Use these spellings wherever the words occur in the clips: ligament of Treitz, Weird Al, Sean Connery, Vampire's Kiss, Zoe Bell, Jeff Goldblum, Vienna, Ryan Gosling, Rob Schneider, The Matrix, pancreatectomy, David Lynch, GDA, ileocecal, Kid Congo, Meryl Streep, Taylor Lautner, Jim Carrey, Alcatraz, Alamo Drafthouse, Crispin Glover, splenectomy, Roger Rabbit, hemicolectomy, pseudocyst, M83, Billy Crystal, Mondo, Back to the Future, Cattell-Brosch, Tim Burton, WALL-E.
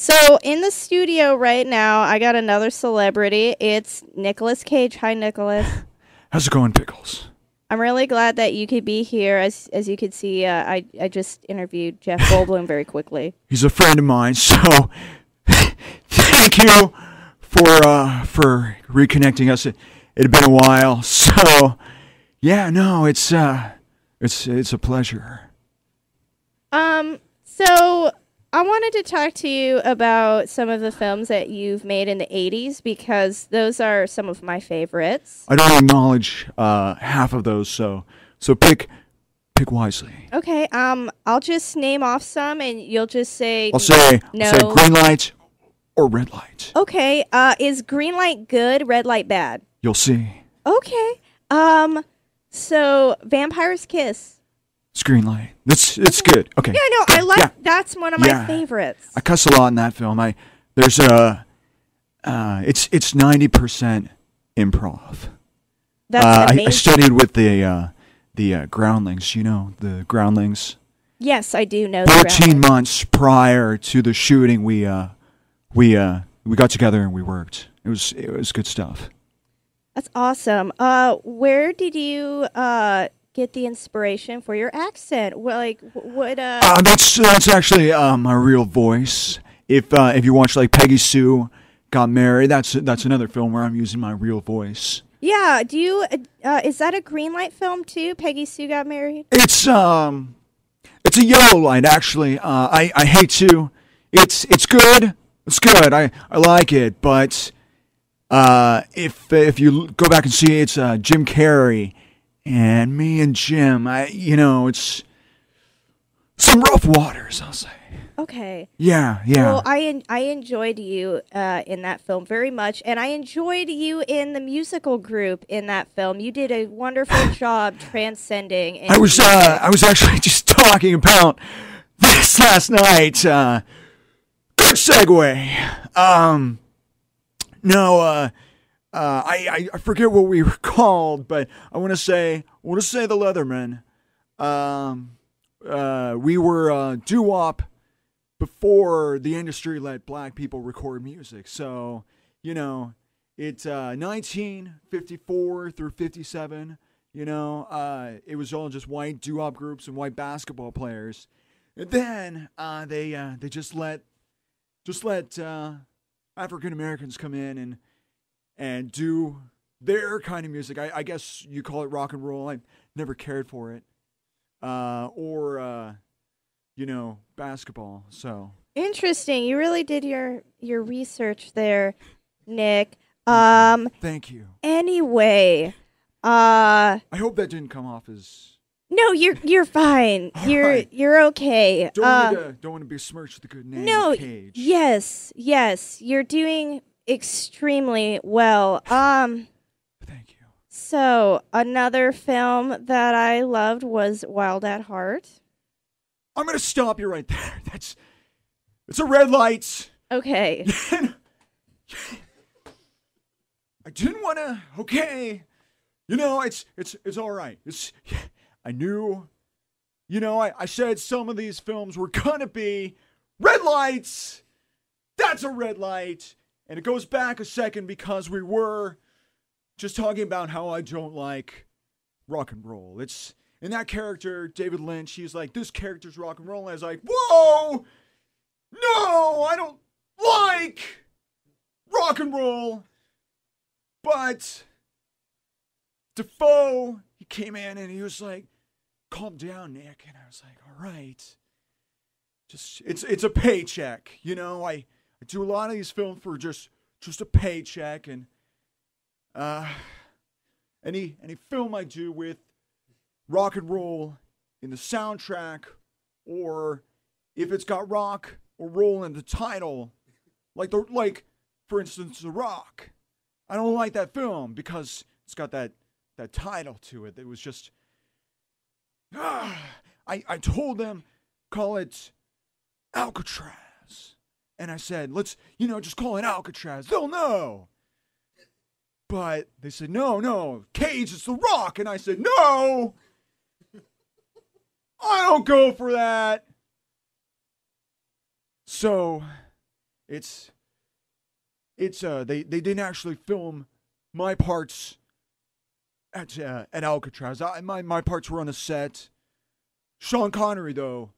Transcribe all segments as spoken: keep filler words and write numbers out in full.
So in the studio right now, I got another celebrity. It's Nicolas Cage. Hi, Nicolas. How's it going, Pickles? I'm really glad that you could be here. As as you could see, uh, I I just interviewed Jeff Goldblum very quickly. He's a friend of mine, so thank you for uh, for reconnecting us. It, it had been a while, so yeah, no, it's uh, it's it's a pleasure. Um, so. I wanted to talk to you about some of the films that you've made in the eighties, because those are some of my favorites. I don't acknowledge uh, half of those, so so pick pick wisely. Okay, um, I'll just name off some, and you'll just say I'll say, no. I'll say green light or red light. Okay, uh, is green light good, red light bad? You'll see. Okay, um, so Vampire's Kiss. Green light. It's it's good. Okay. Yeah, no, I like yeah. that's one of yeah. my favorites. I cuss a lot in that film. I there's a uh, it's it's ninety percent improv. That's uh, amazing. I, I studied with the uh, the uh, Groundlings. You know the Groundlings. Yes, I do know. Fourteen months prior to the shooting, we uh we uh we got together and we worked. It was it was good stuff. That's awesome. Uh, where did you uh? get the inspiration for your accent? Well, like what? Uh, uh, that's that's actually uh, my real voice. If uh, if you watch like Peggy Sue Got Married, that's that's another film where I'm using my real voice. Yeah. Do you? Uh, is that a green light film too? Peggy Sue Got Married. It's um, it's a yellow light actually. Uh, I I hate to. It's it's good. It's good. I I like it. But uh, if if you go back and see, it's uh, Jim Carrey. And me and Jim, I, you know, it's some rough waters, I'll say. Okay. Yeah, yeah. Well, I en I enjoyed you uh, in that film very much, and I enjoyed you in the musical group in that film. You did a wonderful job transcending. I was, uh, I was actually just talking about this last night. Uh, good segue. Um, no, uh... Uh, I, I forget what we were called, but I want to say I want to say the Leathermen. Um, uh, we were uh, doo-wop before the industry let black people record music. So you know, it's uh, nineteen fifty-four through fifty-seven. You know, uh, it was all just white doo-wop groups and white basketball players. And then uh, they uh, they just let just let uh, African Americans come in and. And do their kind of music. I, I guess you call it rock and roll. I never cared for it, uh, or uh, you know, basketball. So interesting. You really did your your research there, Nick. Um, Thank you. Anyway, uh, I hope that didn't come off as. No, you're you're fine. You're right. You're okay. Don't um, want to don't want to besmirch the good name. No. Of Cage. Yes. Yes. You're doing. Extremely well. Um, Thank you. So another film that I loved was Wild at Heart. I'm gonna stop you right there. That's it's a red light. Okay. I didn't wanna. Okay. You know, it's it's it's all right. It's I knew. You know, I I said some of these films were gonna be red lights. That's a red light. And it goes back a second because we were just talking about how I don't like rock and roll. It's in that character, David Lynch, he's like, this character's rock and roll. And I was like, whoa, no, I don't like rock and roll. But Dafoe, he came in and he was like, calm down, Nick. And I was like, all right, just it's it's a paycheck. You know, I... I do a lot of these films for just just a paycheck, and uh, any any film I do with rock and roll in the soundtrack, or if it's got rock or roll in the title, like the like for instance The Rock, I don't like that film because it's got that that title to it that was just uh, I I told them call it Alcatraz. And I said, let's, you know, just call it Alcatraz. They'll know. But they said, no, no, Cage, it's The Rock. And I said, no, I don't go for that. So It's, it's, uh, they, they didn't actually film my parts at, uh, at Alcatraz. I, my, my parts were on a set. Sean Connery, though,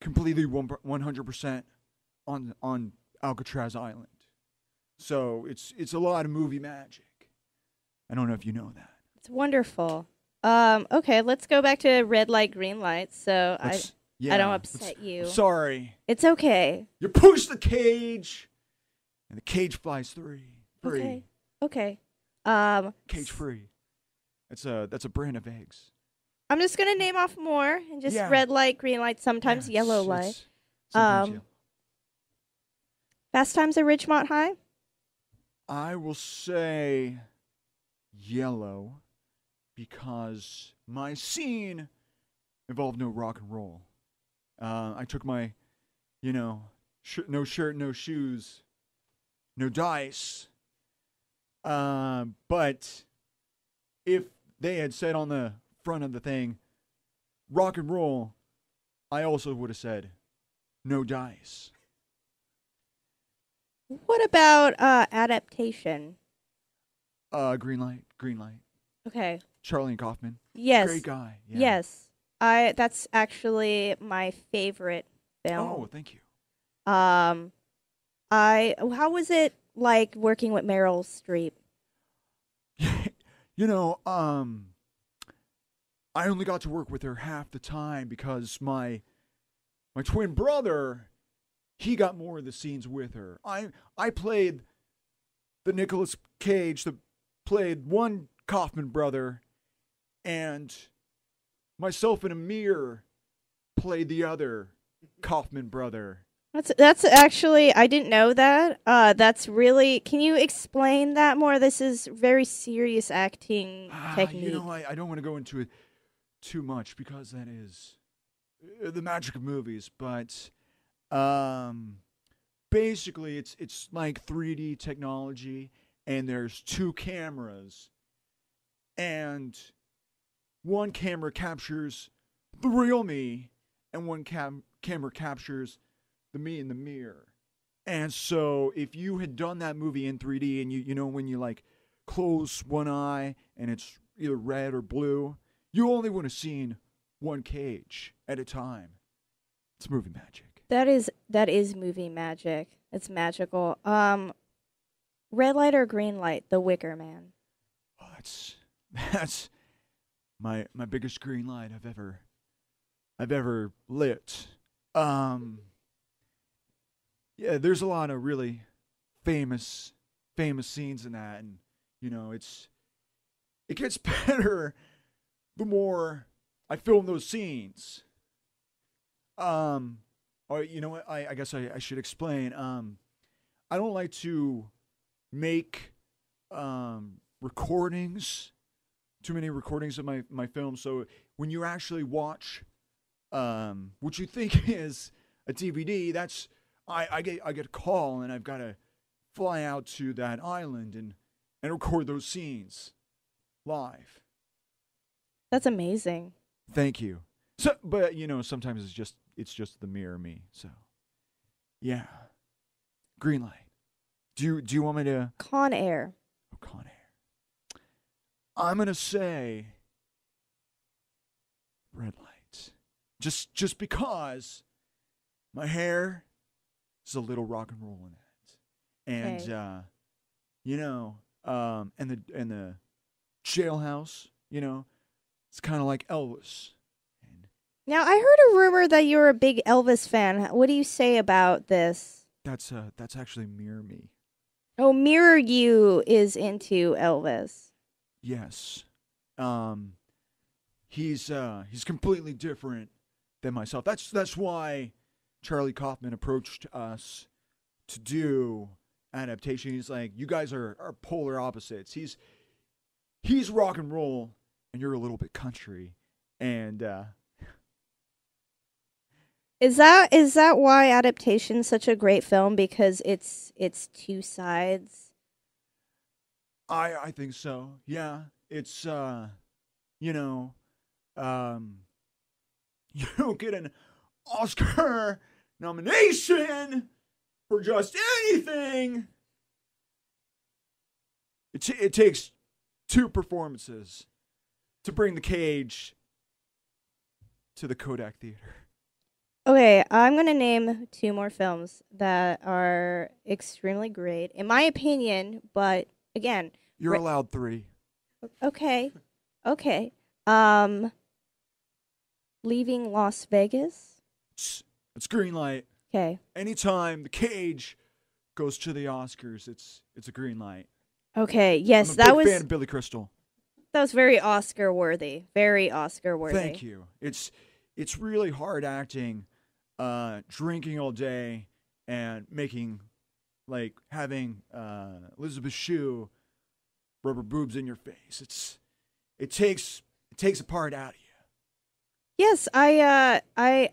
completely one hundred percent on, on Alcatraz Island. So it's, it's a lot of movie magic. I don't know if you know that. It's wonderful. Um, okay, let's go back to red light, green light. So let's, I, yeah, I don't upset you. Sorry. It's okay. You push the cage, and the cage flies free. Free. Okay. Okay. Um, cage free. That's a that's a brand of eggs. I'm just gonna name off more and just yeah. red light, green light, sometimes yeah, yellow it's, light. It's, sometimes um, yellow. Fast Times at Ridgemont High. I will say yellow, because my scene involved no rock and roll. Uh, I took my, you know, sh no shirt, no shoes, no dice. Uh, but if they had said on the front of the thing, rock and roll, I also would have said, no dice. What about uh, Adaptation? Uh, green light, green light. Okay. Charlie Kaufman. Yes. Great guy. Yeah. Yes. I. That's actually my favorite film. Oh, thank you. Um, I. How was it like working with Meryl Streep? You know, um, I only got to work with her half the time because my, my twin brother, he got more of the scenes with her. I. I played, the Nicolas Cage, the. Played one Kaufman brother, and myself and Amir played the other Kaufman brother. That's that's actually, I didn't know that. Uh, that's really, can you explain that more? This is very serious acting ah, technique. You know, I, I don't want to go into it too much because that is the magic of movies. But um, basically, it's it's like three D technology. And there's two cameras, and one camera captures the real me, and one cam camera captures the me in the mirror. And so if you had done that movie in three D, and you, you know, when you like close one eye and it's either red or blue, you only would have seen one cage at a time. It's movie magic. That is, that is movie magic. It's magical. Um, Red light or green light? The Wicker Man. Oh, that's that's my my biggest green light I've ever I've ever lit. Um, yeah, there's a lot of really famous famous scenes in that, and you know, it's it gets better the more I film those scenes. Um, or you know what? I I guess I I should explain. Um, I don't like to make um, recordings, too many recordings of my, my film. So when you actually watch um, what you think is a D V D, that's, I, I get I get a call and I've got to fly out to that island and, and record those scenes live. That's amazing. Thank you. So, but you know, sometimes it's just, it's just the mirror me. So yeah, green light. Do you, do you want me to... Con Air. Oh, Con Air. I'm going to say red light. Just just because my hair is a little rock and roll in it. And, okay. uh, you know, um, and the and the jailhouse, you know, it's kind of like Elvis. And now, I heard a rumor that you're a big Elvis fan. What do you say about this? That's uh, that's actually Mirror Me. Oh, Mirror You is into Elvis. Yes. Um, he's uh, he's completely different than myself. That's that's why Charlie Kaufman approached us to do Adaptation. He's like, you guys are, are polar opposites. He's he's rock and roll, and you're a little bit country. And uh, is that is that why Adaptation's such a great film? Because it's it's two sides. I I think so. Yeah, it's uh, you know, um, you don't get an Oscar nomination for for just anything. It, t- it takes two performances to bring the Cage to the Kodak Theater. Okay, I'm going to name two more films that are extremely great, in my opinion, but again... You're ra- allowed three. Okay, okay. Um, Leaving Las Vegas. It's, it's green light. Okay. Anytime the Cage goes to the Oscars, it's it's a green light. Okay, yes, I'm a that big was... fan of Billy Crystal. That was very Oscar-worthy. Very Oscar-worthy. Thank you. It's, it's really hard acting... Uh, drinking all day and making, like, having uh, Elizabeth Shue rubber boobs in your face. It's it takes it takes a part out of you. Yes, I uh, I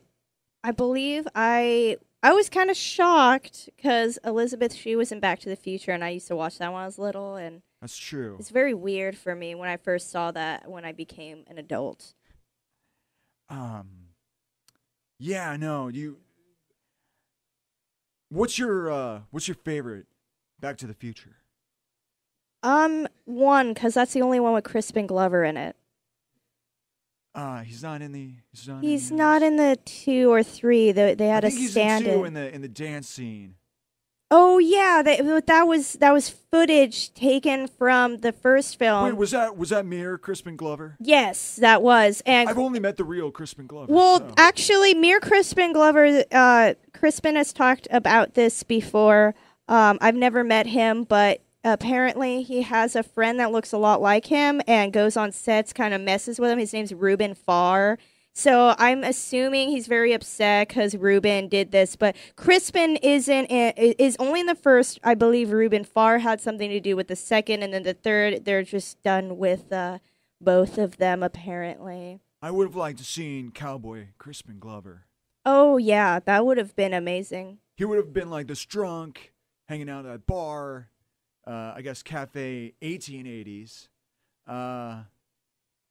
I believe I I was kind of shocked because Elizabeth Shue was in Back to the Future, and I used to watch that when I was little, and that's true. It's very weird for me when I first saw that when I became an adult. Um. Yeah, no, you. What's your uh, what's your favorite Back to the Future? Um, one, because that's the only one with Crispin Glover in it. Uh, he's not in the. He's not. He's in the, not in the two or three. They they had I think a stand in. He's in two in the in the dance scene. Oh yeah, that that was that was footage taken from the first film. Wait, was that was that Mir Crispin Glover? Yes, that was. And I've only met the real Crispin Glover. Well, so. actually, Mir Crispin Glover, uh, Crispin has talked about this before. Um, I've never met him, but apparently he has a friend that looks a lot like him and goes on sets, kind of messes with him. His name's Reuben Farr. So I'm assuming he's very upset because Reuben did this, but Crispin isn't is only in the first. I believe Reuben Farr had something to do with the second, and then the third. They're just done with uh, both of them, apparently. I would have liked to seen Cowboy Crispin Glover. Oh yeah, that would have been amazing. He would have been like this drunk, hanging out at a bar, uh, I guess Cafe eighteen eighties, uh,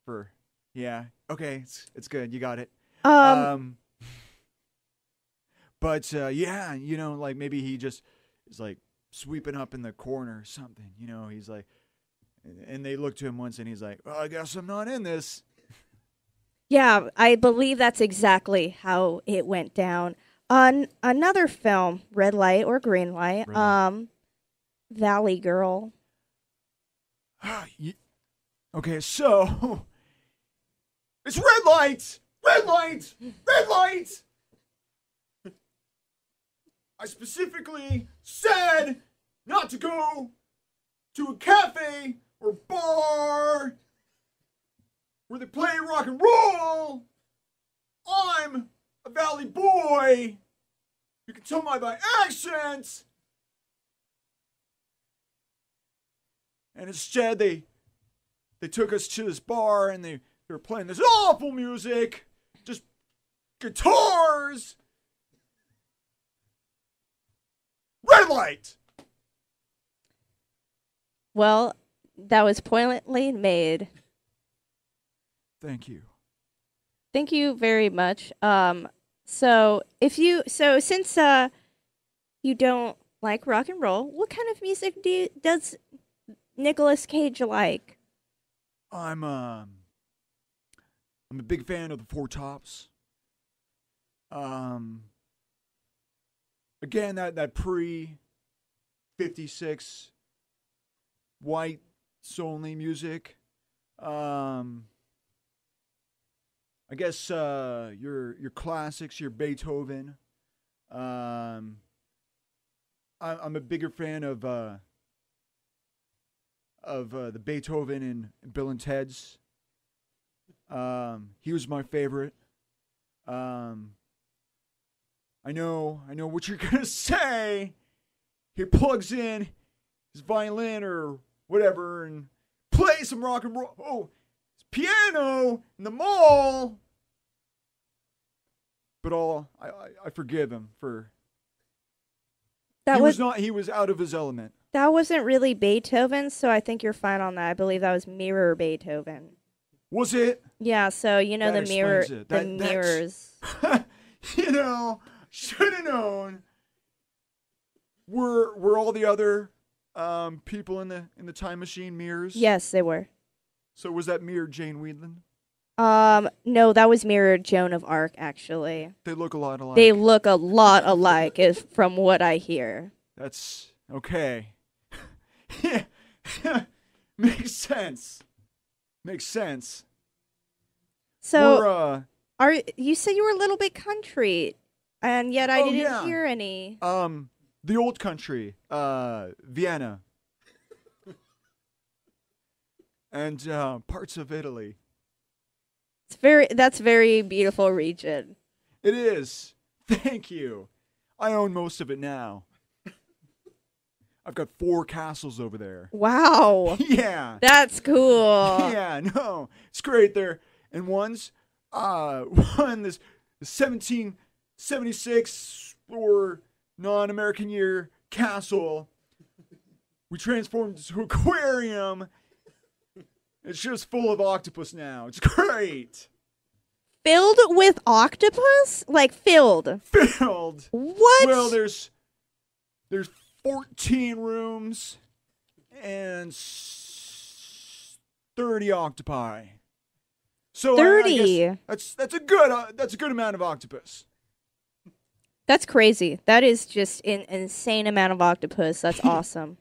for. Yeah. Okay. It's it's good. You got it. Um. um but uh, yeah, you know, like maybe he just is like sweeping up in the corner or something. You know, he's like, and they look to him once, and he's like, "Well, I guess I'm not in this." Yeah, I believe that's exactly how it went down. On another film, Red Light or Green Light, Red um, Light. Valley Girl. Okay, so. It's red lights! Red lights! Red lights! I specifically said not to go to a cafe or bar where they play rock and roll. I'm a valley boy. You can tell by my accent. And instead, they they took us to this bar and they They were playing this awful music, just guitars. Red light. Well, that was poignantly made. Thank you. Thank you very much. Um, so if you, so since uh, you don't like rock and roll, what kind of music do you, does Nicolas Cage like? I'm um. I'm a big fan of The Four Tops. Um, again, that, that pre fifty-six white solely music. Um, I guess uh, your your classics, your Beethoven. Um, I, I'm a bigger fan of uh, of uh, the Beethoven and Bill and Ted's. Um, he was my favorite. Um, I know, I know what you're gonna say. He plugs in his violin or whatever and plays some rock and roll. Oh, his piano in the mall. But all I, I, I forgive him for. That he was, was not. He was out of his element. That wasn't really Beethoven, so I think you're fine on that. I believe that was Mirror Beethoven. Was it? Yeah, so you know that the mirror, that, the mirrors. You know, should have known. Were were all the other um, people in the in the time machine mirrors? Yes, they were. So was that mirrored Jane Weedland? Um, no, that was mirrored Joan of Arc, actually. They look a lot alike. They look a lot alike, is from what I hear. That's okay. Makes sense. Makes sense. So, or, uh, are you said you were a little bit country, and yet I oh, didn't yeah. hear any. Um, the old country, uh, Vienna, and uh, parts of Italy. It's very, that's very beautiful region. It is. Thank you. I own most of it now. I've got four castles over there. Wow. Yeah. That's cool. Yeah, no. It's great there. And one's uh one this seventeen seventy-six or non-American year castle. We transformed into an aquarium. It's just full of octopus now. It's great. Filled with octopus? Like filled. Filled. What? Well, there's there's fourteen rooms and thirty octopi. So thirty. Uh, that's that's a good uh, that's a good amount of octopus. That's crazy. That is just an insane amount of octopus. That's awesome.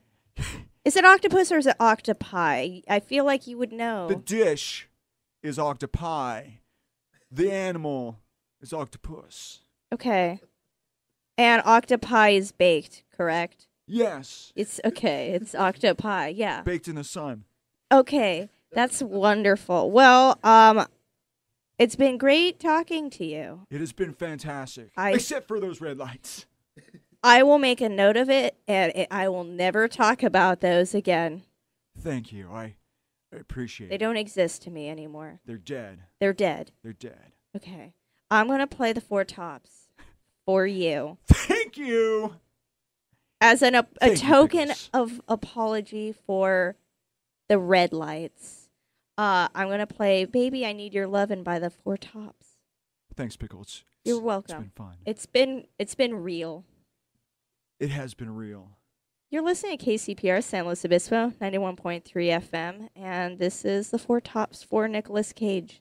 Is it octopus or is it octopi? I feel like you would know. The dish is octopi. The animal is octopus. Okay. And octopi is baked, correct? Yes. It's okay. It's octopi, yeah. Baked in the sun. Okay. That's wonderful. Well, um, it's been great talking to you. It has been fantastic. I... Except for those red lights. I will make a note of it, and it, I will never talk about those again. Thank you. I, I appreciate it. They don't exist to me anymore. They're dead. They're dead. They're dead. Okay. I'm going to play the Four Tops for you. Thank you. As an, a, a token of apology for the red lights, uh, I'm going to play Baby, I Need Your Lovin' by the Four Tops. Thanks, Pickle. It's, You're welcome. It's been fun. It's been, it's been real. It has been real. You're listening to K C P R San Luis Obispo, ninety-one point three F M, and this is The Four Tops for Nicolas Cage.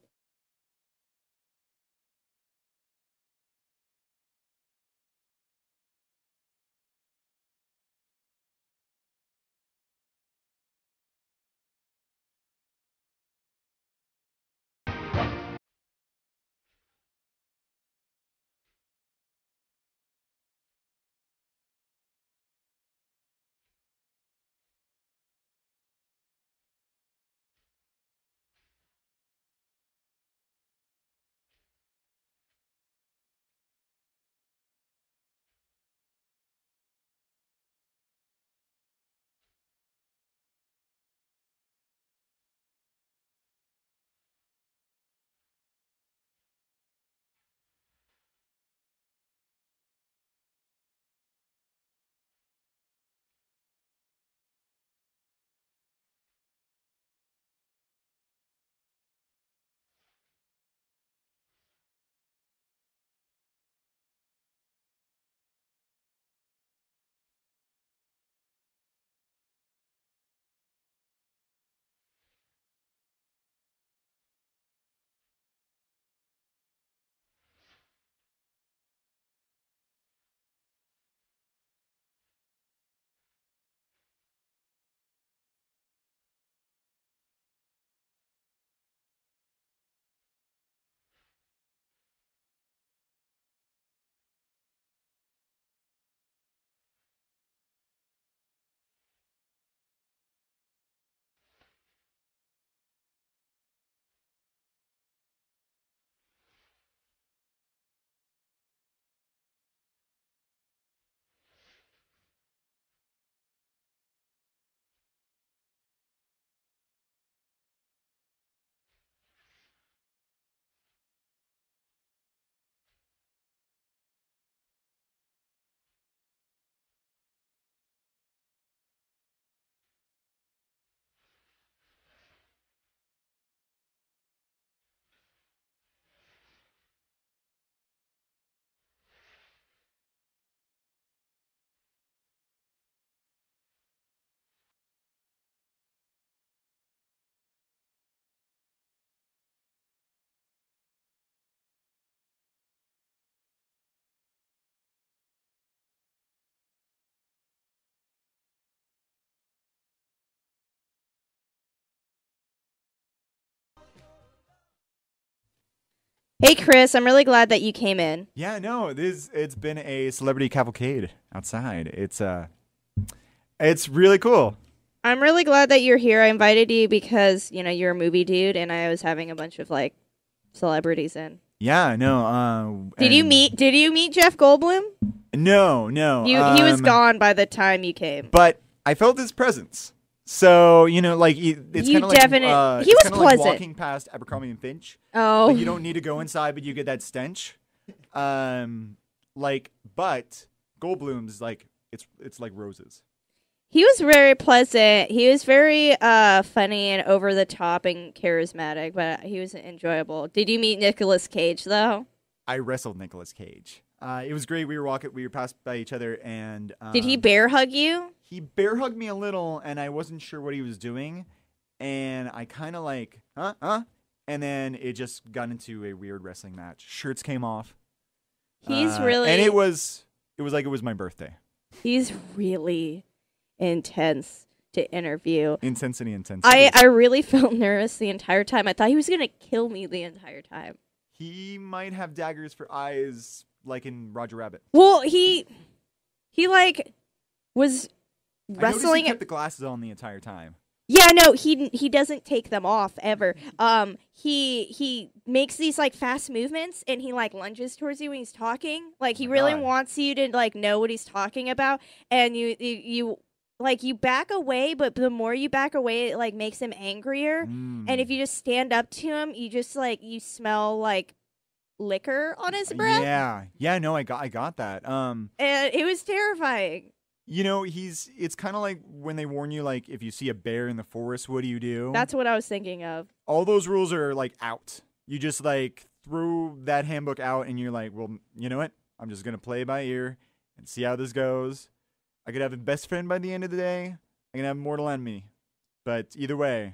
Hey, Chris, I'm really glad that you came in. Yeah, no, this, it's been a celebrity cavalcade outside. It's uh, it's really cool. I'm really glad that you're here. I invited you because, you know, you're a movie dude, and I was having a bunch of, like, celebrities in. Yeah, no. Uh, did you meet Did you meet Jeff Goldblum? No, no. You, um, he was gone by the time you came. But I felt his presence. So, you know, like, it's kind of like, uh, he was pleasant. Like walking past Abercrombie and Finch. Oh. Like, you don't need to go inside, but you get that stench. Um, like, but Goldblum's, like, it's it's like roses. He was very pleasant. He was very uh, funny and over the top and charismatic, but he was enjoyable. Did you meet Nicolas Cage, though? I wrestled Nicolas Cage. Uh, it was great. We were walking, we were passed by each other, and um, did he bear hug you? He bear hugged me a little, and I wasn't sure what he was doing, and I kind of like, huh, huh, and then it just got into a weird wrestling match. Shirts came off. He's uh, really, and it was, it was like it was my birthday. He's really intense to interview. Intensity, intensity. I I really felt nervous the entire time. I thought he was gonna kill me the entire time. He might have daggers for eyes. Like in Roger Rabbit. Well, he he like was wrestling. I he kept the glasses on the entire time. Yeah, no, he he doesn't take them off ever. Um, he he makes these like fast movements, and he like lunges towards you when he's talking. Like he really God. wants you to like know what he's talking about, and you you. you Like, you back away, but the more you back away, it, like, makes him angrier. Mm. And if you just stand up to him, you just, like, you smell, like, liquor on his breath. Yeah. Yeah, no, I got I got that. Um and it was terrifying. You know, he's it's kind of like when they warn you, like, if you see a bear in the forest, what do you do? That's what I was thinking of. All those rules are like out. You just like threw that handbook out and you're like, well, you know what? I'm just going to play by ear and see how this goes. I could have a best friend by the end of the day. I can have a mortal enemy. But either way,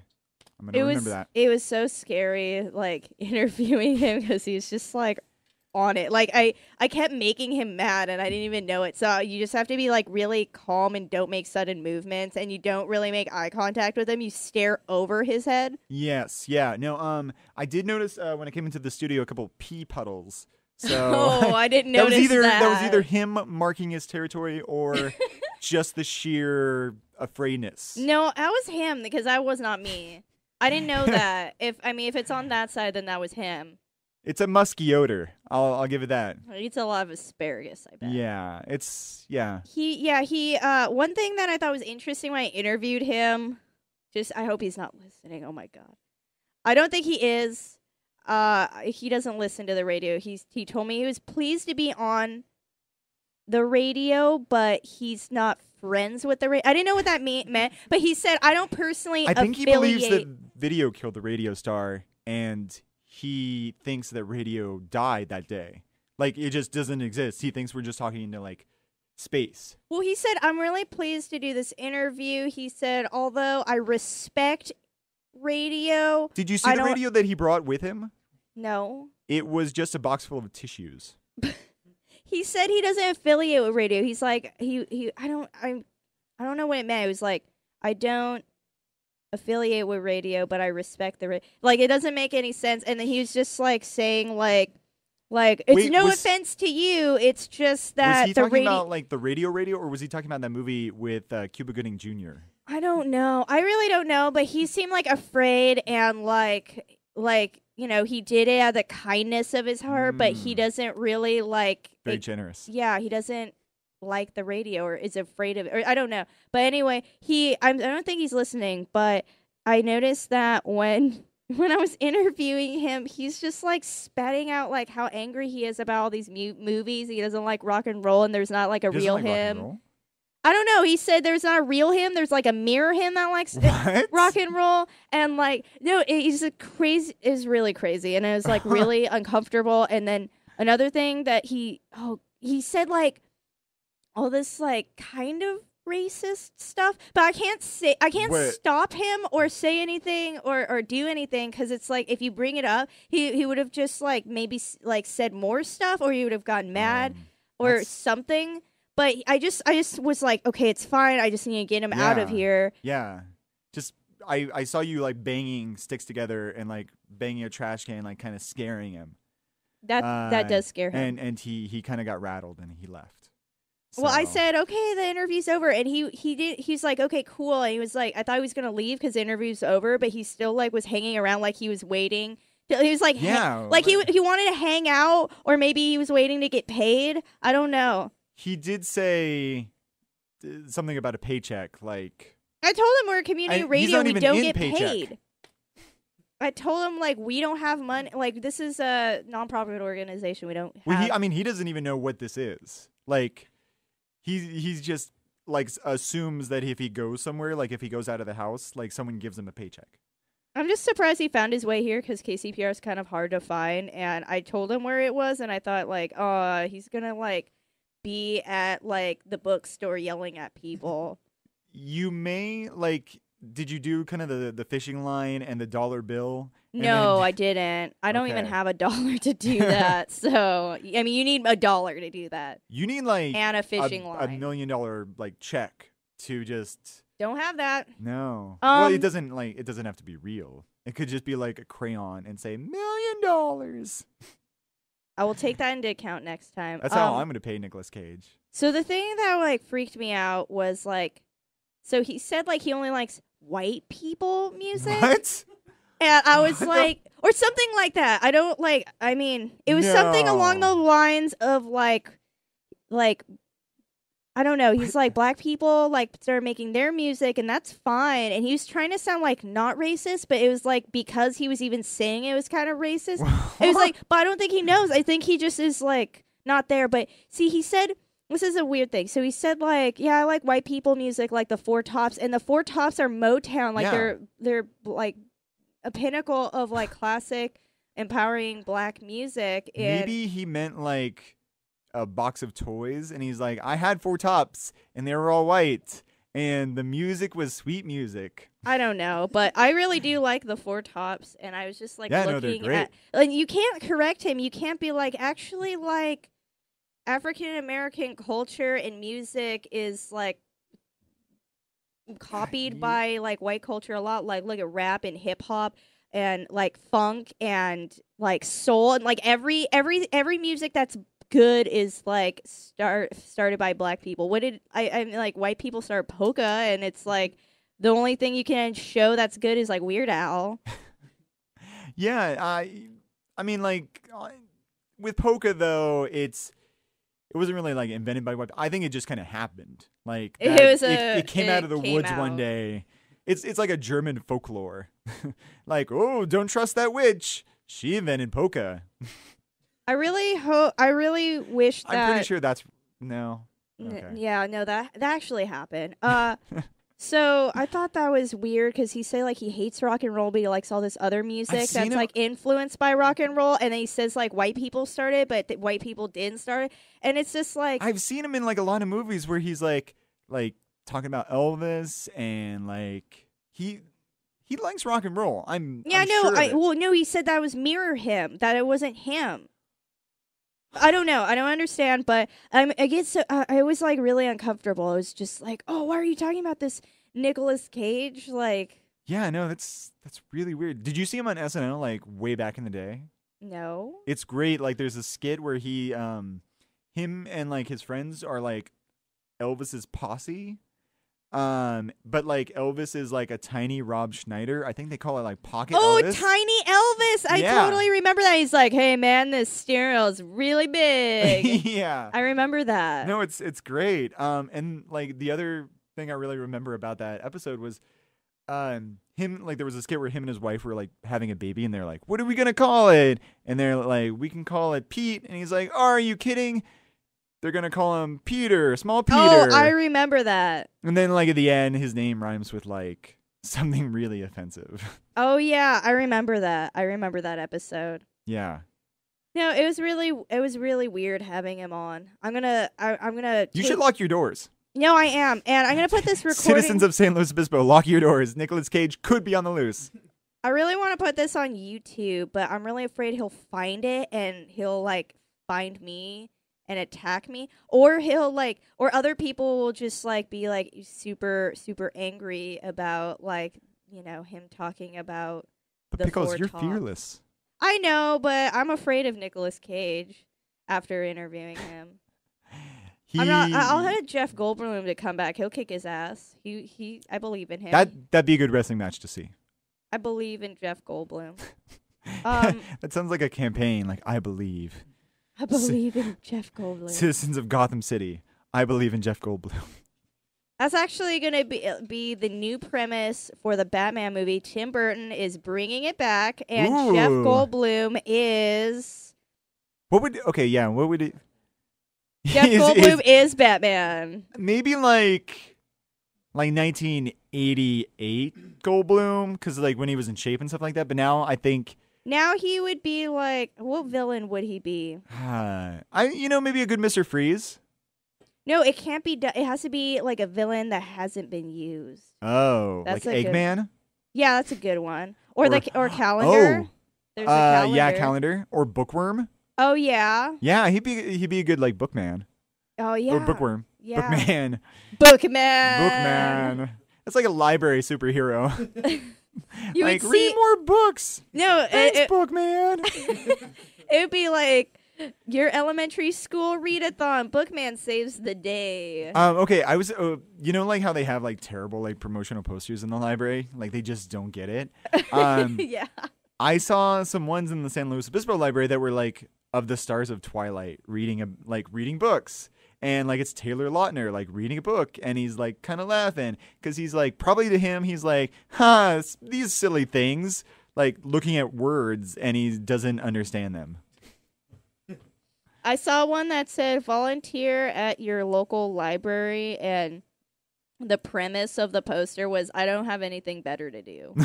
I'm gonna it remember was, that. It was so scary, like, interviewing him because he was just, like, on it. Like, I, I kept making him mad, and I didn't even know it. So you just have to be, like, really calm and don't make sudden movements, and you don't really make eye contact with him. You stare over his head. Yes, yeah. No, um, I did notice uh, when I came into the studio a couple pee puddles. So oh, I didn't notice that. Was either, that. that was either him marking his territory or just the sheer afraidness. No, that was him because that was not me. I didn't know that. If I mean, if it's on that side, then that was him. It's a musky odor. I'll I'll give it that. He eats a lot of asparagus, I bet. Yeah, it's yeah. He yeah he. Uh, one thing that I thought was interesting when I interviewed him, just I hope he's not listening. Oh my God, I don't think he is. Uh, he doesn't listen to the radio. He's he told me he was pleased to be on the radio, but he's not friends with the radio. I didn't know what that mean, meant, but he said, I don't personally I think affiliate he believes that video killed the radio star, and he thinks that radio died that day. Like, it just doesn't exist. He thinks we're just talking into, like, space. Well, he said, I'm really pleased to do this interview. He said, although I respect radio. Did you see I the radio that he brought with him? No. It was just a box full of tissues. He said he doesn't affiliate with radio. He's like he he. I don't I, I don't know what it meant. It was like I don't affiliate with radio, but I respect the radio. Like it doesn't make any sense. And then he was just like saying like like it's Wait, no was, offense to you. It's just that was he the talking radio about like the radio radio, or was he talking about that movie with uh, Cuba Gooding Junior? I don't know. I really don't know. But he seemed like afraid and like like. You know, he did it out of the kindness of his heart, mm. but he doesn't really like... Very it, generous. Yeah, he doesn't like the radio or is afraid of it. Or I don't know. But anyway, he I'm, I don't think he's listening, but I noticed that when when I was interviewing him, he's just like spouting out like how angry he is about all these mu movies. He doesn't like rock and roll and there's not like a he real like him. I don't know. He said there's not a real him. There's like a mirror him that likes what? rock and roll. And like, no, it, he's a crazy, is really crazy. And it was like really uncomfortable. And then another thing that he, oh, he said like all this like kind of racist stuff, but I can't say, I can't Wait. stop him or say anything or, or do anything. Cause it's like, if you bring it up, he, he would have just like maybe like said more stuff or he would have gotten mad um, or something. But I just, I just was like, okay, it's fine. I just need to get him yeah. out of here. Yeah, just I, I saw you like banging sticks together and like banging a trash can, like kind of scaring him. That uh, that does scare him. And and he he kind of got rattled and he left. So. Well, I said, okay, the interview's over, and he he did. He's like, okay, cool. And he was like, I thought he was gonna leave because the interview's over, but he still like was hanging around like he was waiting. He was like, yeah, ha- like he he wanted to hang out, or maybe he was waiting to get paid. I don't know. He did say something about a paycheck. Like I told him we're a community I, radio, we don't get paycheck. paid. I told him, like, we don't have money. Like, this is a nonprofit organization. We don't have... Well, he, I mean, he doesn't even know what this is. Like, he, he's just, like, assumes that if he goes somewhere, like, if he goes out of the house, like, someone gives him a paycheck. I'm just surprised he found his way here because K C P R is kind of hard to find. And I told him where it was, and I thought, like, oh, he's going to, like, be at, like, the bookstore yelling at people. You may, like... Did you do kind of the, the fishing line and the dollar bill? No, then... I didn't. I don't okay. even have a dollar to do that. So, I mean, you need a dollar to do that. You need like and a fishing a, line, a million dollar like check to just don't have that. No, um, well, it doesn't like it doesn't have to be real. It could just be like a crayon and say million dollars. I will take that into account next time. That's um, how I'm going to pay Nicolas Cage. So the thing that like freaked me out was like, so he said like he only likes white people music. What? And I was like, or something like that. I don't like, I mean, it was no. something along the lines of like, like, I don't know. He's like, black people like start making their music and that's fine. And he was trying to sound like not racist, but it was like, because he was even saying it was kind of racist. It was like, but I don't think he knows. I think he just is like not there. But see, he said, this is a weird thing. So he said, like, yeah, I like white people music, like the Four Tops, and the Four Tops are Motown, like yeah. they're they're like a pinnacle of like classic, empowering black music. And maybe he meant like a box of toys, and he's like, I had Four Tops, and they were all white, and the music was sweet music. I don't know, but I really do like the Four Tops, and I was just like yeah, looking no, at, and you can't correct him. You can't be like actually like. African-American culture and music is, like, copied by, like, white culture a lot. Like, look at rap and hip-hop and, like, funk and, like, soul. And, like, every every every music that's good is, like, start started by black people. What did... I, I mean, like, white people start polka, and it's, like, the only thing you can show that's good is, like, Weird Al. yeah, I, I mean, like, with polka, though, it's... It wasn't really like invented by white. I think it just kind of happened. Like that, it was a, it, it came it out of the woods out. one day. It's it's like a German folklore. Like, oh, don't trust that witch. She invented polka. I really hope. I really wish that. I'm pretty sure that's no. Okay. Yeah, no, that that actually happened. Uh, so I thought that was weird because he said like he hates rock and roll, but he likes all this other music that's a- like influenced by rock and roll. And then he says like white people started, but th- white people didn't start it. And it's just like I've seen him in like a lot of movies where he's like like talking about Elvis and like he he likes rock and roll. I'm yeah I'm no sure I well no he said that was mirror him that it wasn't him. I don't know. I don't understand, but um, I get so uh, I was like really uncomfortable. I was just like, "Oh, why are you talking about this Nicolas Cage?" Like, yeah, no, that's that's really weird. Did you see him on S N L like way back in the day? No. It's great. Like, there's a skit where he, um, him and like his friends are like Elvis's posse, um, but like Elvis is like a tiny Rob Schneider. I think they call it like Pocket oh, Elvis. Oh, tiny Elvis. I yeah. totally remember that. He's like, "Hey man, this stereo is really big." Yeah, I remember that. No, it's it's great. Um, and like the other thing I really remember about that episode was, um, him like there was a skit where him and his wife were like having a baby, and they're like, "What are we gonna call it?" And they're like, "We can call it Pete," and he's like, "Are you kidding? They're gonna call him Peter, small Peter." Oh, I remember that. And then like at the end, his name rhymes with like. Something really offensive. Oh yeah, I remember that. I remember that episode. Yeah. No, it was really, it was really weird having him on. I'm gonna, I, I'm gonna. You take... should lock your doors. No, I am, and I'm gonna put this recording. Citizens of San Luis Obispo, lock your doors. Nicolas Cage could be on the loose. I really want to put this on YouTube, but I'm really afraid he'll find it and he'll like find me and attack me, or he'll like, or other people will just like be like super, super angry about like, you know, him talking about. But the Pickles, you're fearless. I know, but I'm afraid of Nicolas Cage after interviewing him. He, I'm not, I'll have Jeff Goldblum to come back. He'll kick his ass. He he. I believe in him. That that'd be a good wrestling match to see. I believe in Jeff Goldblum. um, that sounds like a campaign. Like I believe. I believe C in Jeff Goldblum. Citizens of Gotham City, I believe in Jeff Goldblum. That's actually going to be be the new premise for the Batman movie. Tim Burton is bringing it back, and Ooh. Jeff Goldblum is. What would okay? Yeah, what would it? Jeff is, Goldblum is, is Batman. Maybe like, like nineteen eighty-eight Goldblum, because like when he was in shape and stuff like that. But now I think now he would be like, what villain would he be? Uh, I you know maybe a good Mister Freeze. No, it can't be. It has to be like a villain that hasn't been used. Oh, that's like Eggman. Yeah, that's a good one. Or, or like or Calendar. Oh, There's uh, a calendar. yeah, Calendar or Bookworm. Oh yeah. Yeah, he'd be he'd be a good like Bookman. Oh yeah. Or Bookworm. Yeah. Bookman. Bookman. Bookman. That's like a library superhero. you like would see... read more books. No, thanks, it, Bookman. It would be like your elementary school readathon. Bookman saves the day. Um. Okay. I was. Uh, you know, like how they have like terrible like promotional posters in the library. Like they just don't get it. Um, yeah. I saw some ones in the San Luis Obispo library that were like of the stars of Twilight reading a, like reading books, and like it's Taylor Lautner like reading a book, and he's like kind of laughing because he's like probably to him he's like, huh, these silly things, like looking at words, and he doesn't understand them. I saw one that said volunteer at your local library, and the premise of the poster was I don't have anything better to do.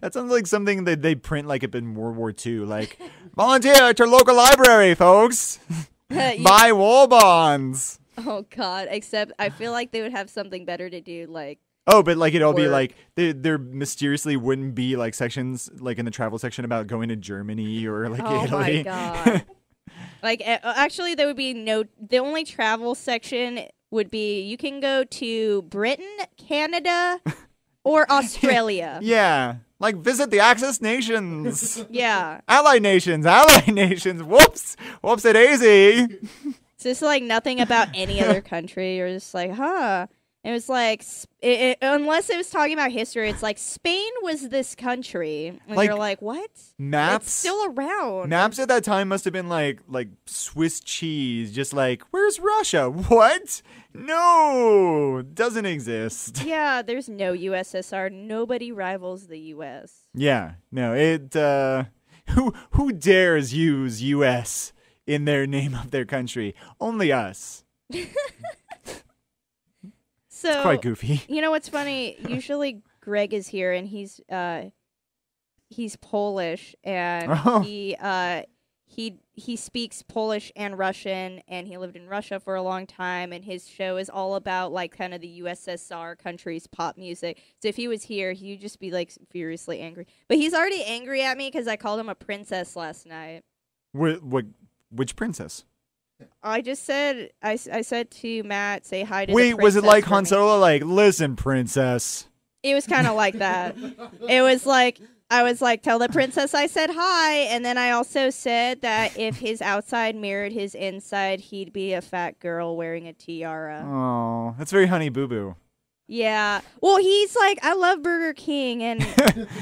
That sounds like something that they print like it in World War Two. Like, volunteer at your local library, folks. Buy war bonds. Oh, God. Except I feel like they would have something better to do. Like, oh, but like it'll work. Be like there, there mysteriously wouldn't be like sections like in the travel section about going to Germany or like oh Italy. Oh, my God. Like, actually, there would be no. The only travel section would be you can go to Britain, Canada, or Australia. Yeah. Like, visit the Axis nations. Yeah. Allied nations. Allied nations. Whoops. Whoops it easy. It's just like nothing about any other country. You're just like, huh. It was like, it, it, unless it was talking about history, it's like Spain was this country. And like, you're like, what? Maps. It's still around. Maps at that time must have been like, like Swiss cheese. Just like, where's Russia? What? No, doesn't exist. Yeah, there's no U S S R. Nobody rivals the U S. Yeah, no, it, uh, who, who dares use U S in their name of their country? Only us. So, it's quite goofy. You know what's funny? Usually Greg is here, and he's uh, he's Polish, and oh. he uh, he he speaks Polish and Russian, and he lived in Russia for a long time. And his show is all about like kind of the U S S R countries' pop music. So if he was here, he'd just be like furiously angry. But he's already angry at me because I called him a princess last night. What? What? Which princess? I just said, I, I said to Matt, say hi to Wait, the was it like Han Solo? Like, listen, princess. It was kind of like that. It was like, I was like, tell the princess I said hi. And then I also said that if his outside mirrored his inside, he'd be a fat girl wearing a tiara. Oh, that's very Honey Boo Boo. Yeah. Well, he's like, I love Burger King, and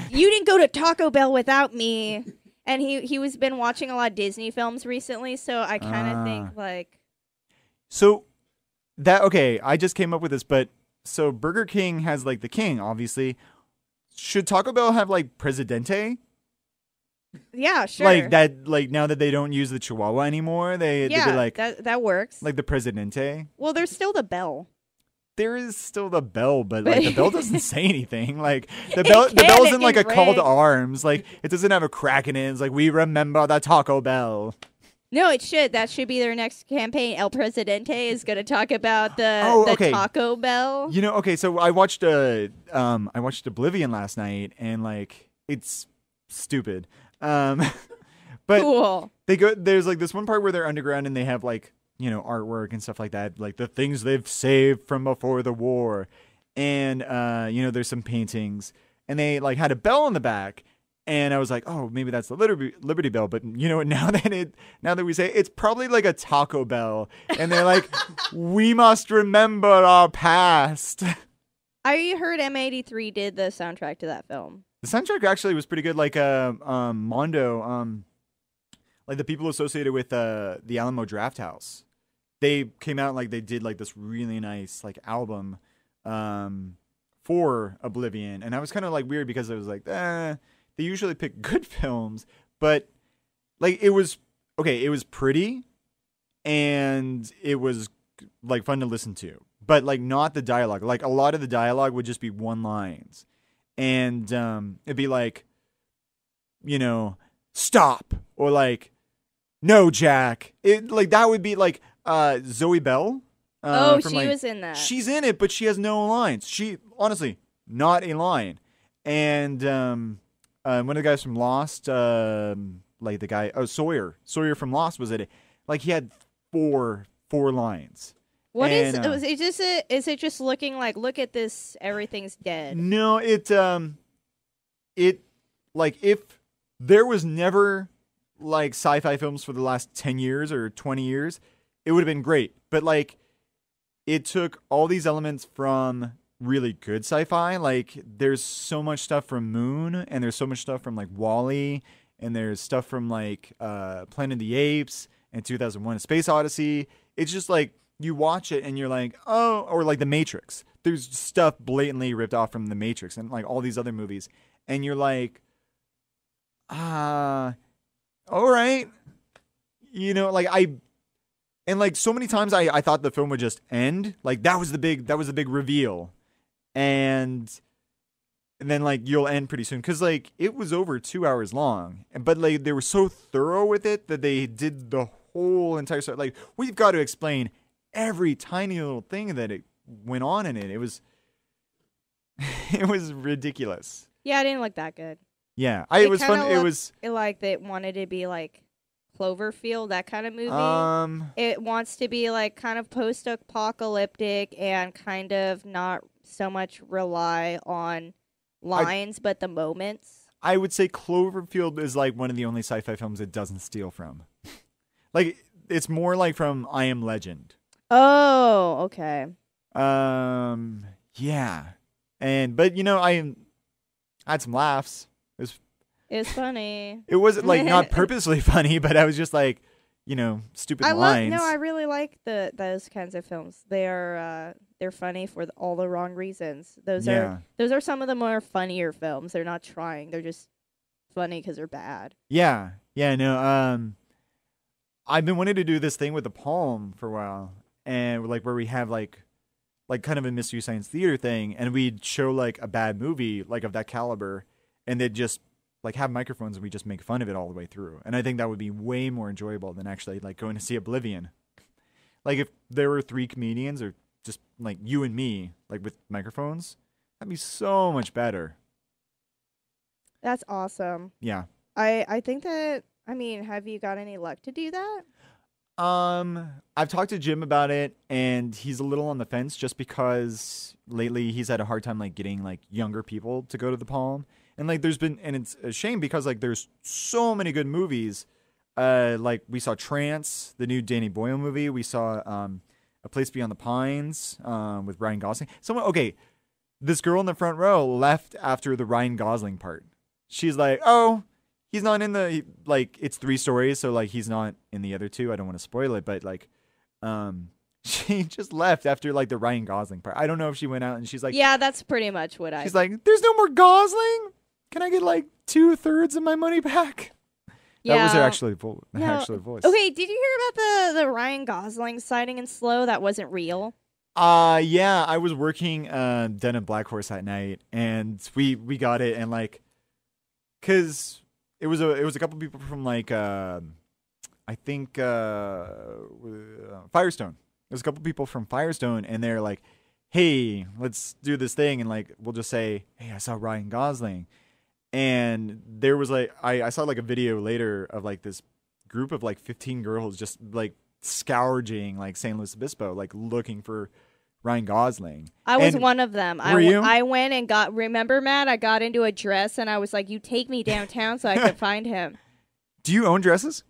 you didn't go to Taco Bell without me. And he he was been watching a lot of Disney films recently, so I kind of uh, think like. So, that okay, I just came up with this, but so Burger King has like the king, obviously. Should Taco Bell have like Presidente? Yeah, sure. Like that, like now that they don't use the Chihuahua anymore, they yeah, they'd be like that that works. Like the Presidente. Well, there's still the bell. There is still the bell, but like the bell doesn't say anything. Like the bell, the bell's in like a call to arms. Like it doesn't have a crack in it. It's like we remember the Taco Bell. No, it should. That should be their next campaign. El Presidente is going to talk about the, oh, the okay. Taco Bell. You know, okay. So I watched a, um, I watched Oblivion last night, and like it's stupid, um, but cool. They go. There's like this one part where they're underground and they have like, you know, artwork and stuff like that, like the things they've saved from before the war. And, uh, you know, there's some paintings, and they like had a bell in the back, And I was like, oh, maybe that's the Liberty, Liberty Bell. But you know, now that it, now that we say it, it's probably like a Taco Bell. And they're like, we must remember our past. I heard M eighty-three did the soundtrack to that film. The soundtrack actually was pretty good. Like uh, um, Mondo, um, like the people associated with uh, the Alamo Drafthouse, they came out like they did like this really nice like album um, for Oblivion. And that was kind of like weird because it was like, eh. They usually pick good films, but like it was okay. It was pretty, and it was like fun to listen to, but like not the dialogue. Like a lot of the dialogue would just be one lines, and um, it'd be like, you know, stop, or like, no, Jack. It like that would be like uh, Zoe Bell. Uh, oh, from, she like, was in that. She's in it, but she has no lines. She honestly not a line, and um. Uh, one of the guys from Lost, um, like the guy, oh, Sawyer. Sawyer from Lost was in it. Like he had four, four lines. What and, is, uh, is it just, a, is it just looking like, look at this, everything's dead? No, it, um, it, like if there was never like sci-fi films for the last ten years or twenty years, it would have been great. But like it took all these elements from really good sci-fi. Like there's so much stuff from Moon, and there's so much stuff from like WALL-E, and there's stuff from like uh Planet of the Apes and two thousand one A Space Odyssey. It's just like you watch it and you're like, oh, or like The Matrix. There's stuff blatantly ripped off from The Matrix and like all these other movies, and you're like, ah, all right, you know, like I. And like so many times I I thought the film would just end. Like that was the big that was the big reveal. And, and then, like, you'll end pretty soon. Because, like, it was over two hours long. But, like, they were so thorough with it that they did the whole entire story. Like, we've got to explain every tiny little thing that it went on in it. It was it was ridiculous. Yeah, it didn't look that good. Yeah. I, it, it was fun. It was... Like, they wanted to be, like, Cloverfield, that kind of movie. Um, it wants to be, like, kind of post-apocalyptic and kind of not... so much rely on lines I, but the moments. I would say Cloverfield is like one of the only sci-fi films it doesn't steal from. Like it's more like from I Am Legend. Oh, okay. Um yeah. And but you know, I, I had some laughs. It was It's funny. It wasn't like not purposely funny, but I was just like, you know, stupid I lines. Love, no, I really like the those kinds of films. They are uh They're funny for the, all the wrong reasons. Those yeah. are those are some of the more funnier films. They're not trying. They're just funny because they're bad. Yeah, yeah, no. Um, I've been wanting to do this thing with the Palm for a while, and like where we have like, like kind of a Mystery Science Theater thing, and we'd show like a bad movie like of that caliber, and they'd just like have microphones and we just make fun of it all the way through. And I think that would be way more enjoyable than actually like going to see Oblivion. Like if there were three comedians or just like you and me, like with microphones, that'd be so much better. That's awesome. Yeah. I, I think that, I mean, have you got any luck to do that? Um, I've talked to Jim about it, and he's a little on the fence just because lately he's had a hard time like getting like younger people to go to the Palm. And like there's been, and it's a shame because like there's so many good movies. Uh, like we saw Trance, the new Danny Boyle movie. We saw, um, A Place Beyond the Pines um, with Ryan Gosling. Someone, okay, this girl in the front row left after the Ryan Gosling part. She's like, oh, he's not in the, like, it's three stories, so, like, he's not in the other two. I don't want to spoil it, but, like, um, she just left after, like, the Ryan Gosling part. I don't know if she went out and she's like. Yeah, that's pretty much what I. She's like, there's no more Gosling? Can I get, like, two-thirds of my money back? Yeah. That was her actually vo- no. actual voice. Okay, did you hear about the, the Ryan Gosling sighting in Slow? That wasn't real? Uh, yeah, I was working uh, down at Black Horse that night, and we, we got it, and, like, because it was a it was a couple people from, like, uh, I think uh, Firestone. It was a couple people from Firestone, and they're like, hey, let's do this thing, and, like, we'll just say, hey, I saw Ryan Gosling. And there was like, I, I saw like a video later of like this group of like fifteen girls just like scourging like San Luis Obispo, like looking for Ryan Gosling. I was and one of them. Were I, you? I went and got, remember, Matt, I got into a dress and I was like, you take me downtown so I could find him. Do you own dresses?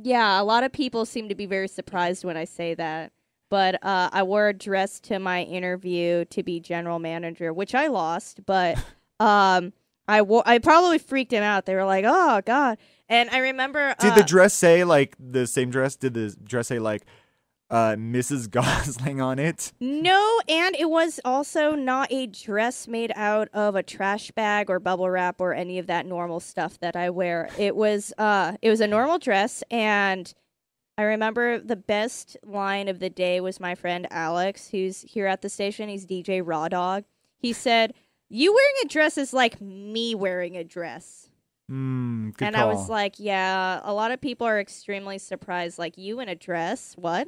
Yeah, a lot of people seem to be very surprised when I say that. But uh, I wore a dress to my interview to be general manager, which I lost. But um, I wo- I probably freaked him out. They were like, oh, God. And I remember. Uh, Did the dress say, like, the same dress? Did the dress say, like, uh, Missus Gosling on it? No, and it was also not a dress made out of a trash bag or bubble wrap or any of that normal stuff that I wear. It was, uh, it was a normal dress, and I remember the best line of the day was my friend Alex, who's here at the station. He's D J Raw Dog. He said, you wearing a dress is like me wearing a dress. Mm, good and call. I was like, yeah, a lot of people are extremely surprised. Like, you in a dress? What?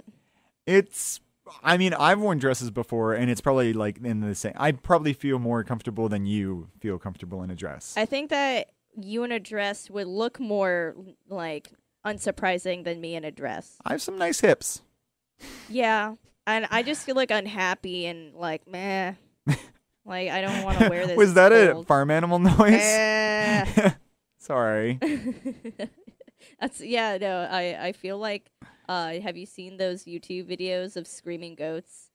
It's, I mean, I've worn dresses before, and it's probably like in the same. I probably feel more comfortable than you feel comfortable in a dress. I think that you in a dress would look more like unsurprising than me in a dress. I have some nice hips. Yeah, and I just feel like unhappy and like meh. Like I don't want to wear this. Was that cold. A farm animal noise? Eh. Sorry. That's yeah. No, I I feel like. Uh, have you seen those YouTube videos of screaming goats?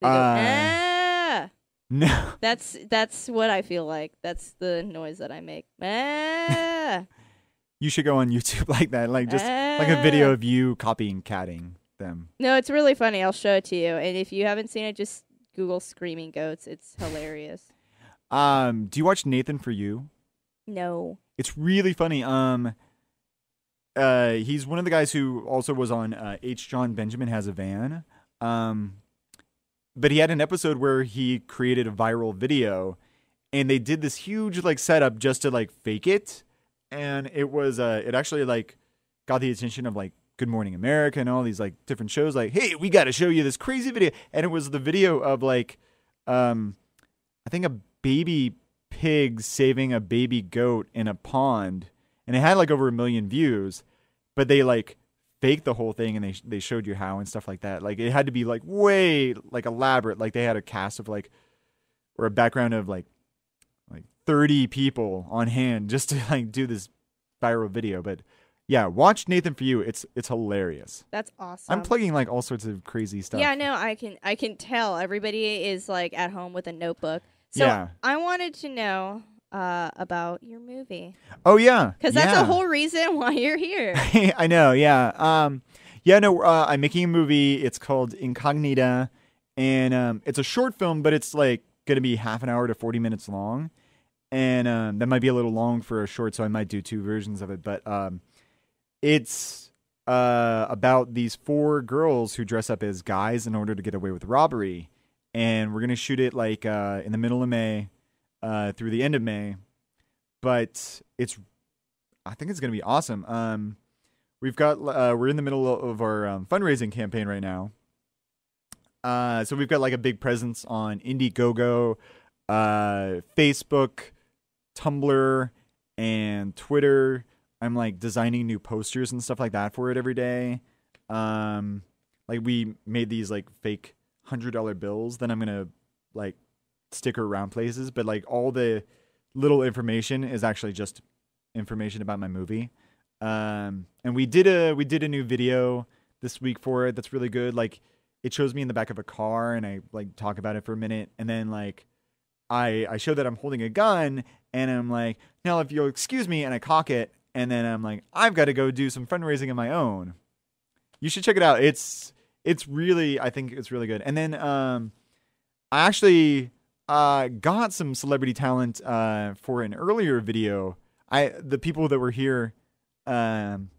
They go, uh, ah! No. That's that's what I feel like. That's the noise that I make. Ah. You should go on YouTube like that, like just ah. like a video of you copying, catting them. No, it's really funny. I'll show it to you. And if you haven't seen it, just Google screaming goats. It's hilarious. Um, do you watch Nathan For You? No. It's really funny. Um, uh, he's one of the guys who also was on uh, H. John Benjamin Has a Van. Um, but he had an episode where he created a viral video, and they did this huge like setup just to like fake it. And it was, uh, it actually like got the attention of like Good Morning America and all these like different shows. Like, hey, we got to show you this crazy video. And it was the video of like, um, I think a baby pig saving a baby goat in a pond. And it had like over a million views, but they like faked the whole thing and they, they showed you how and stuff like that. Like it had to be like way like elaborate. Like they had a cast of like, or a background of like, thirty people on hand just to like do this viral video. But yeah, watch Nathan For You. It's it's hilarious. That's awesome. I'm plugging like all sorts of crazy stuff. Yeah, no, I can I can tell everybody is like at home with a notebook. So yeah. I wanted to know uh, about your movie. Oh yeah, because that's yeah. the whole reason why you're here. I know. Yeah. Um. Yeah. No. Uh, I'm making a movie. It's called Incognita, and um, it's a short film, but it's like gonna be half an hour to forty minutes long. And um, that might be a little long for a short, so I might do two versions of it. But um, it's uh, about these four girls who dress up as guys in order to get away with robbery. And we're going to shoot it like uh, in the middle of May uh, through the end of May. But it's, I think it's going to be awesome. Um, we've got, uh, we're in the middle of our um, fundraising campaign right now. Uh, so we've got like a big presence on Indiegogo, uh, Facebook, Tumblr and Twitter. I'm like designing new posters and stuff like that for it every day. Um, like we made these like fake hundred dollar bills that I'm gonna like sticker around places, but like all the little information is actually just information about my movie. Um, and we did a we did a new video this week for it that's really good. Like it shows me in the back of a car and I like talk about it for a minute, and then like I, I show that I'm holding a gun, and I'm like, now if you'll excuse me, and I cock it, and then I'm like, I've got to go do some fundraising on my own. You should check it out. It's it's really, I think it's really good. And then um, I actually uh, got some celebrity talent uh, for an earlier video. I the people that were here um,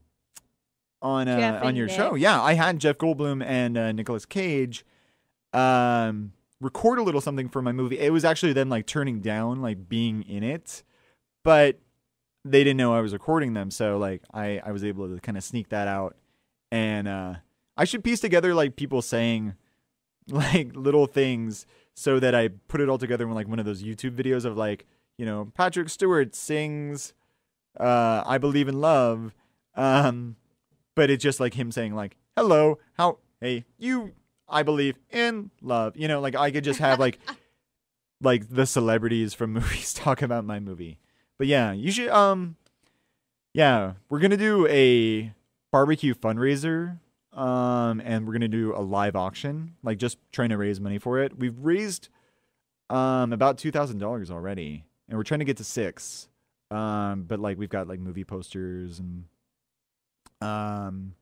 on uh, on your Nick. show, yeah, I had Jeff Goldblum and uh, Nicolas Cage. Um. Record a little something for my movie. It was actually them like turning down like being in it, but they didn't know I was recording them, so like I, I was able to kind of sneak that out. And uh, I should piece together like people saying like little things so that I put it all together in like one of those YouTube videos of like, you know, Patrick Stewart sings uh, I Believe in Love, um, but it's just like him saying like, hello, how, hey, you I believe in love. You know, like I could just have like like the celebrities from movies talk about my movie. But yeah, you should um yeah, we're gonna do a barbecue fundraiser. Um and we're gonna do a live auction, like just trying to raise money for it. We've raised um about two thousand dollars already, and we're trying to get to six. Um, but like we've got like movie posters and um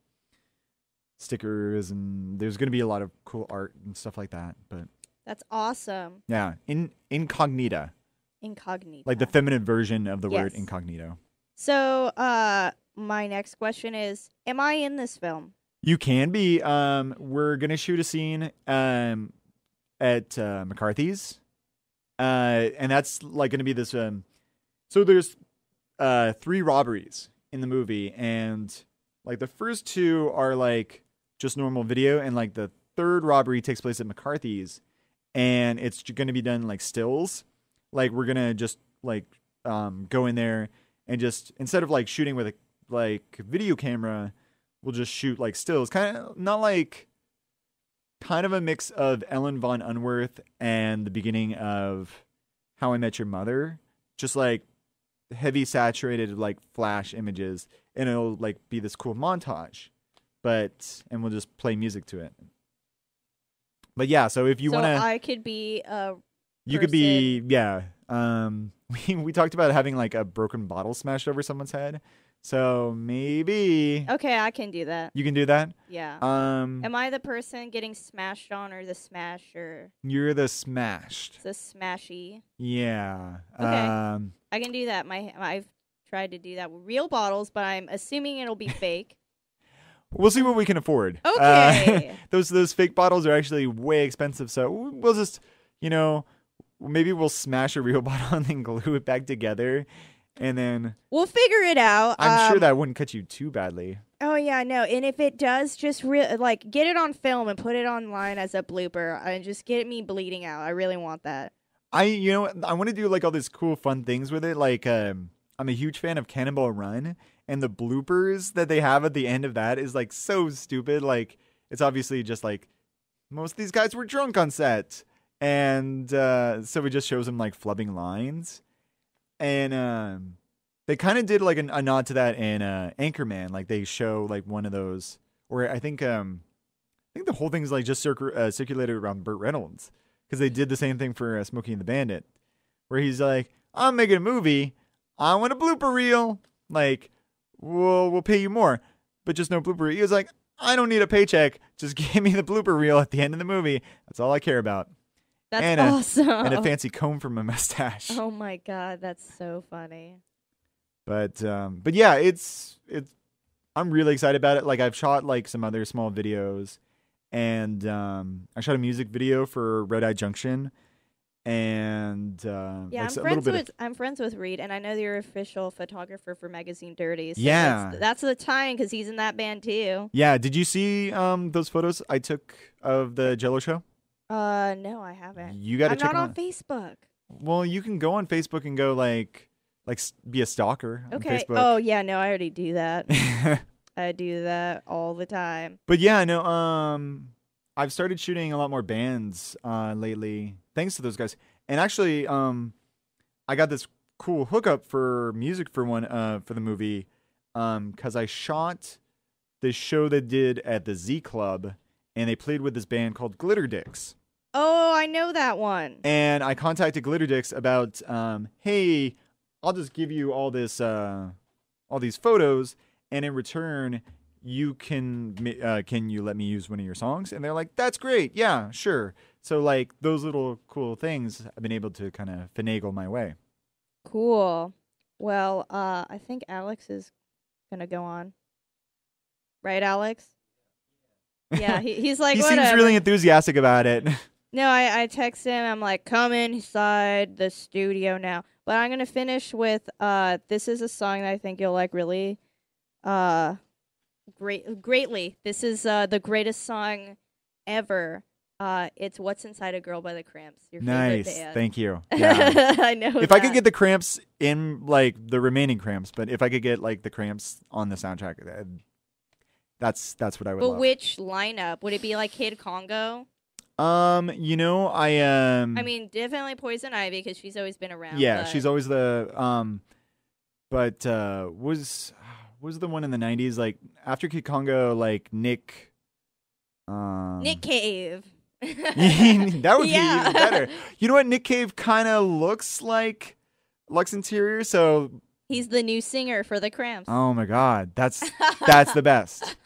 stickers, and there's gonna be a lot of cool art and stuff like that. But that's awesome. Yeah, in incognita. Incognita. Like the feminine version of the yes. word incognito. So uh my next question is, am I in this film? You can be. Um, we're gonna shoot a scene um, at uh, McCarthy's, uh, and that's like gonna be this. Um, so there's uh, three robberies in the movie, and like the first two are like just normal video, and like the third robbery takes place at McCarthy's, and it's gonna be done like stills. Like we're gonna just like um, go in there and just instead of like shooting with a like video camera. We'll just shoot like stills, kind of not like, kind of a mix of Ellen Von Unworth and the beginning of How I Met Your Mother, just like heavy saturated like flash images, and it'll like be this cool montage, but and we'll just play music to it. But yeah, so if you so wanna, I could be a. You person. Could be yeah. Um, we we talked about having like a broken bottle smashed over someone's head. So maybe okay, I can do that. You can do that? Yeah. Um Am I the person getting smashed on or the smasher? You're the smashed. The smashy. Yeah. Okay. Um I can do that. My I've tried to do that with real bottles, but I'm assuming it'll be fake. We'll see what we can afford. Okay. Uh, those those fake bottles are actually way expensive, so we'll just, you know, maybe we'll smash a real bottle and then glue it back together. And then we'll figure it out. I'm um, sure that wouldn't cut you too badly. Oh yeah, no. And if it does, just re like get it on film and put it online as a blooper, and just get me bleeding out. I really want that. I, you know, I want to do like all these cool, fun things with it. Like, um, I'm a huge fan of Cannonball Run, and the bloopers that they have at the end of that is like so stupid. Like, it's obviously just like most of these guys were drunk on set, and uh, so it just shows them like flubbing lines. And um, they kind of did like an, a nod to that in uh, Anchorman. Like they show like one of those, or I think um, I think the whole thing's like just circ uh, circulated around Burt Reynolds, because they did the same thing for uh, Smokey and the Bandit, where he's like, "I'm making a movie, I want a blooper reel. Like, we'll we'll pay you more, but just no blooper reel." He was like, "I don't need a paycheck. Just give me the blooper reel at the end of the movie. That's all I care about." That's and a, awesome. And a fancy comb for my mustache. Oh my god, that's so funny. But um, but yeah, it's it's. I'm really excited about it. Like I've shot like some other small videos, and um, I shot a music video for Red Eye Junction, and uh, yeah, like I'm so, friends with of, I'm friends with Reed, and I know you're official photographer for Magazine Dirty. So yeah, that's, that's the time because he's in that band too. Yeah, did you see um those photos I took of the Jello show? Uh, no, I haven't. You gotta I'm check not on out. Facebook. Well, you can go on Facebook and go like, like be a stalker. Okay. On Facebook. Oh yeah, no, I already do that. I do that all the time. But yeah, no, um, I've started shooting a lot more bands uh, lately, thanks to those guys. And actually, um, I got this cool hookup for music for one uh for the movie, um, because I shot the show they did at the Z Club, and they played with this band called Glitter Dicks. Oh, I know that one. And I contacted Glitter Dicks about, um, hey, I'll just give you all this, uh, all these photos, and in return, you can, uh, can you let me use one of your songs? And they're like, that's great, yeah, sure. So like those little cool things, I've been able to kind of finagle my way. Cool. Well, uh, I think Alex is gonna go on, right, Alex? Yeah, he, he's like, he whatever. Seems really enthusiastic about it. No, I, I text him. I'm like, come inside the studio now. But I'm going to finish with, uh, this is a song that I think you'll like really uh, great, greatly. This is uh, the greatest song ever. Uh, it's What's Inside a Girl by the Cramps. Your nice. Favorite band. Thank you. Yeah. I know If that. I could get the Cramps in, like, the remaining Cramps, but if I could get, like, the Cramps on the soundtrack, that'd That's that's what I would. But love. Which lineup would it be? Like Kid Congo. Um, you know, I um. I mean, definitely Poison Ivy because she's always been around. Yeah, but... she's always the um. But uh, was was the one in the nineties like after Kid Congo? Like Nick. Um... Nick Cave. That would yeah. be even better. You know what? Nick Cave kind of looks like Lux Interior, so. He's the new singer for the Cramps. Oh my God, that's that's the best.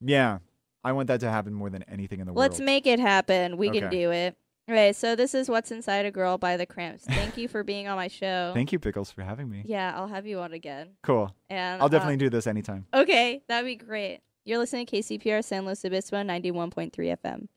Yeah, I want that to happen more than anything in the world. Let's make it happen. We okay. can do it. All right, so this is What's Inside a Girl by the Cramps. Thank you for being on my show. Thank you, Pickles, for having me. Yeah, I'll have you on again. Cool. And I'll definitely um, do this anytime. Okay, that'd be great. You're listening to K C P R San Luis Obispo ninety-one point three F M.